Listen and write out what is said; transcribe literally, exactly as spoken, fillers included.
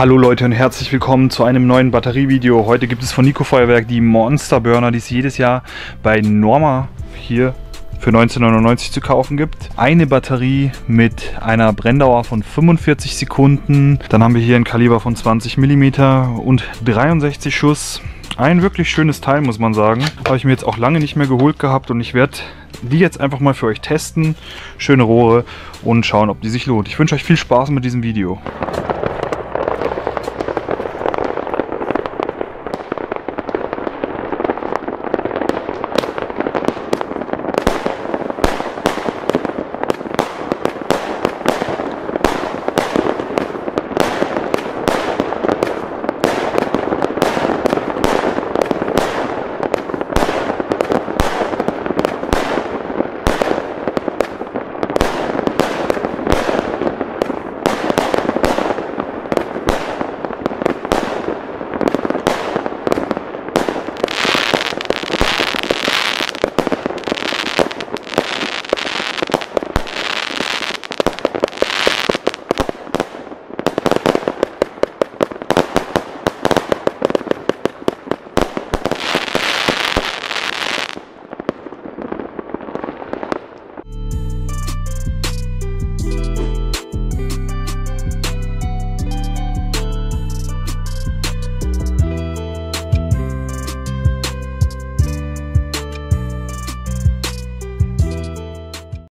Hallo Leute und herzlich willkommen zu einem neuen Batterievideo. Heute gibt es von Nico Feuerwerk die Monster Burner, die es jedes Jahr bei Norma hier für neunzehn neunundneunzig zu kaufen gibt. Eine Batterie mit einer Brenndauer von fünfundvierzig Sekunden. Dann haben wir hier ein Kaliber von zwanzig Millimeter und dreiundsechzig Schuss. Ein wirklich schönes Teil, muss man sagen. Habe ich mir jetzt auch lange nicht mehr geholt gehabt und ich werde die jetzt einfach mal für euch testen. Schöne Rohre und schauen, ob die sich lohnt. Ich wünsche euch viel Spaß mit diesem Video.